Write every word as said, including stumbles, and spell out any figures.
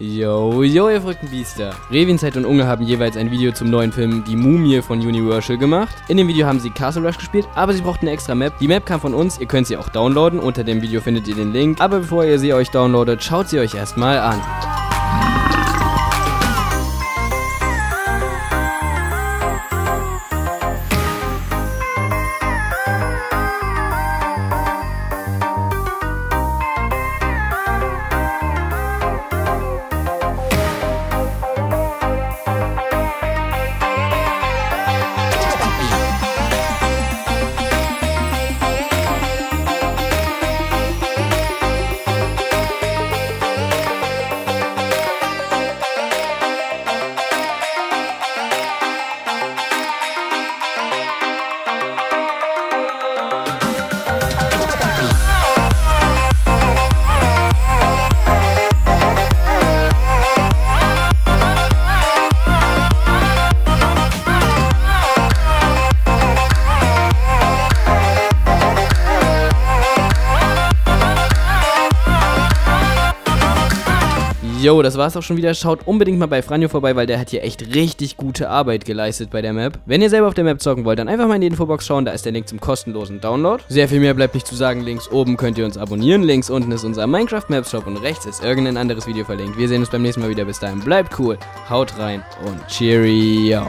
Yo, yo, ihr verrückten Biester! Rewinside und Unge haben jeweils ein Video zum neuen Film Die Mumie von Universal gemacht. In dem Video haben sie Castle Rush gespielt, aber sie brauchten eine extra Map. Die Map kam von uns, ihr könnt sie auch downloaden, unter dem Video findet ihr den Link. Aber bevor ihr sie euch downloadet, schaut sie euch erstmal an. Yo, das war's auch schon wieder. Schaut unbedingt mal bei Franjo vorbei, weil der hat hier echt richtig gute Arbeit geleistet bei der Map. Wenn ihr selber auf der Map zocken wollt, dann einfach mal in die Infobox schauen, da ist der Link zum kostenlosen Download. Sehr viel mehr bleibt nicht zu sagen. Links oben könnt ihr uns abonnieren, links unten ist unser Minecraft Maps Shop und rechts ist irgendein anderes Video verlinkt. Wir sehen uns beim nächsten Mal wieder. Bis dahin, bleibt cool, haut rein und cheerio.